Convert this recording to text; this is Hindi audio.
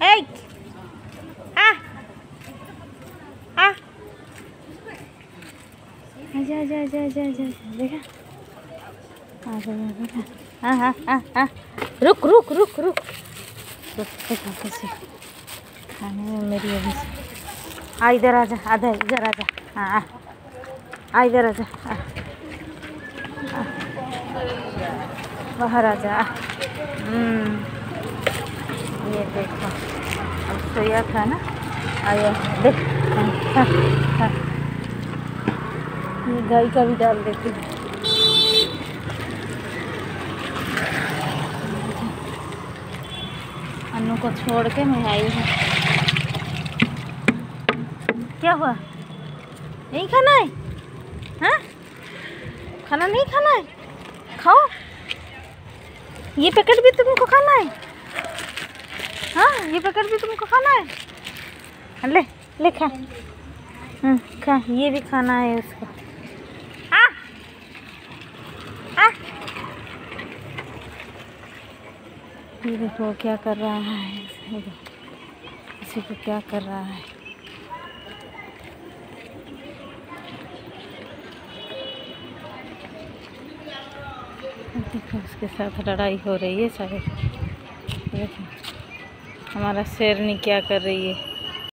आजा आजा आजा आजा आजा देखा आ गया। हाँ हाँ हाँ हाँ रुक रुक रुक रुक रुक देखा कैसे खाने में मेरी अभी आ इधर आजा आधा इधर आजा हाँ आ इधर आजा बाहर आजा। ये देखो अब सोया था ना आया देख। हाँ हाँ ये गाय का भी डाल देती हूँ। अनु को छोड़ के मैं आई हूँ। क्या हुआ नहीं खाना है? हाँ खाना नहीं खाना है? खाओ ये पैकेट भी तुमको खाना है? हाँ ये पैकेट भी तुमको खाना है? ले ले खा खा ये भी खाना है उसको। आ आ ये देखो क्या कर रहा है इसी को क्या कर रहा है। देखो उसके साथ लड़ाई हो रही है शायद। देखो हमारा शेरनी क्या कर रही है।